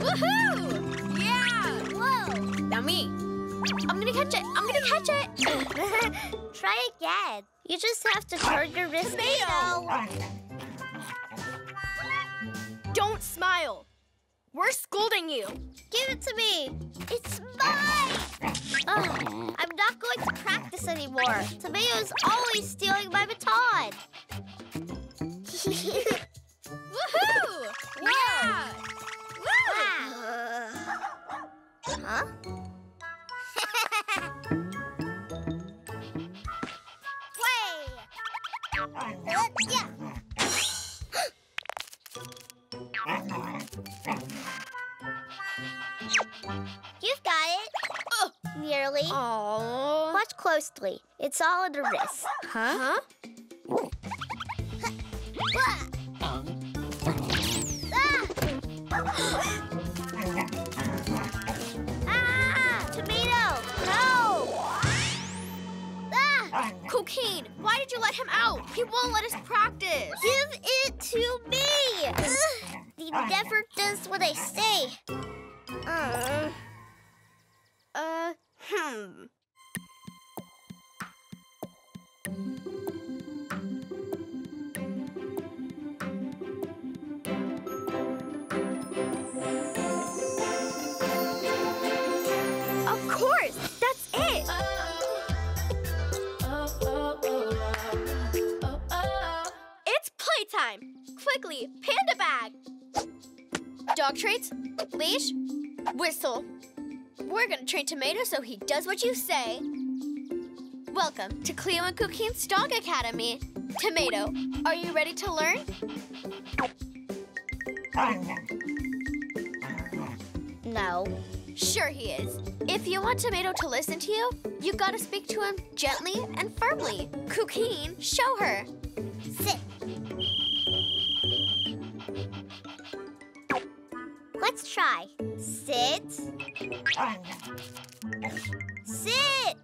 Woohoo! Yeah! Whoa! Now me. I'm gonna catch it. I'm gonna catch it. Try again. You just have to turn your wrist. Don't smile. We're scolding you. Give it to me. It's mine. Oh, I'm not going to practice anymore. Tomato is always stealing my baton. Woohoo! Yeah! Woo! Wow. Huh? Yeah. You've got it. Nearly. Aww. Watch closely. It's all in the wrist. Huh? Cuquín, why did you let him out? He won't let us practice. Give it to me. Ugh, he never does what I say. Of course, that's it. It's playtime. Quickly, panda bag. Dog treats, leash, whistle. We're gonna train Tomato so he does what you say. Welcome to Cleo and Cuquín's dog academy. Tomato, are you ready to learn? No. Sure he is. If you want Tomato to listen to you, you gotta speak to him gently and firmly. Cuquín, show her. Sit. Let's try. Sit. Sit.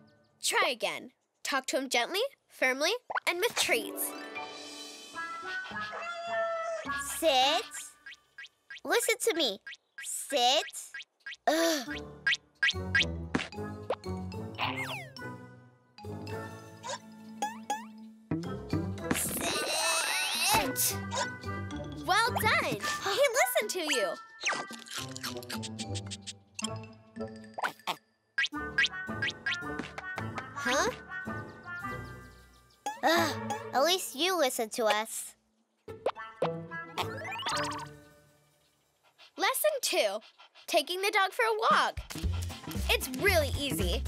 Try again. Talk to him gently, firmly, and with treats. Sit. Listen to me. Sit. Ugh. Sit. Well done. He listened to you. Huh? Ugh, at least you listened to us. Lesson 2, taking the dog for a walk. It's really easy.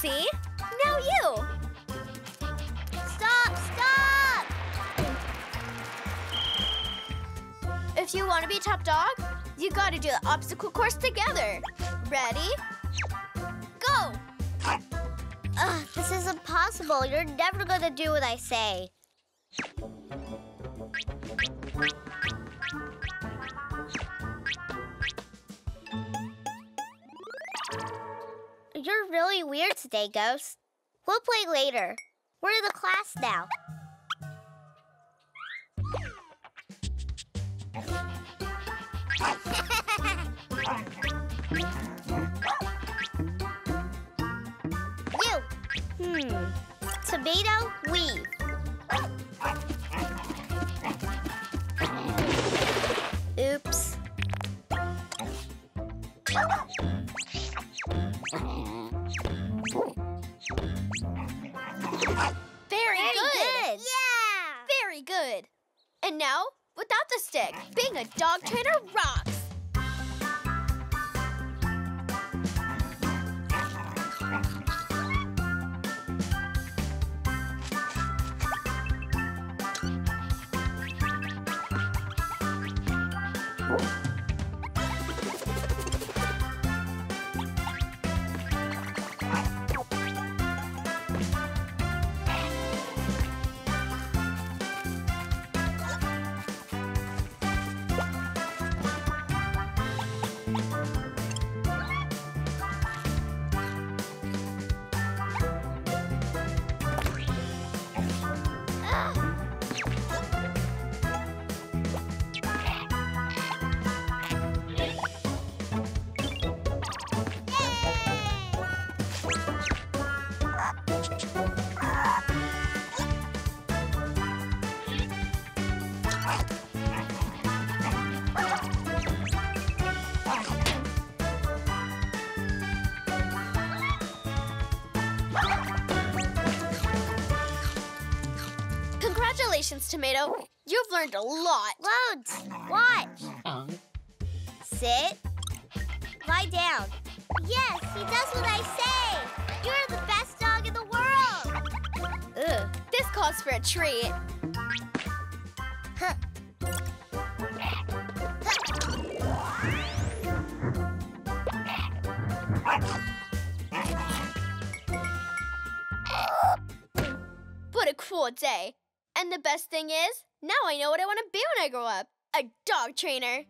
See? Now you. Stop, stop! If you want to be Top Dog, you gotta do the obstacle course together. Ready? Go! Ugh, this is impossible. You're never gonna do what I say. You're really weird today, Ghost. We'll play later. We're in the class now. Tomato, weave. Oops. Very good. Yeah. Very good. And now, without the stick, being a dog trainer rocks. Congratulations, Tomato. You've learned a lot. Loads. Watch. Sit. Lie down. Yes, he does what I say. You're the best dog in the world. Ugh, this calls for a treat. Huh. What a cool day. And the best thing is, now I know what I want to be when I grow up. A dog trainer.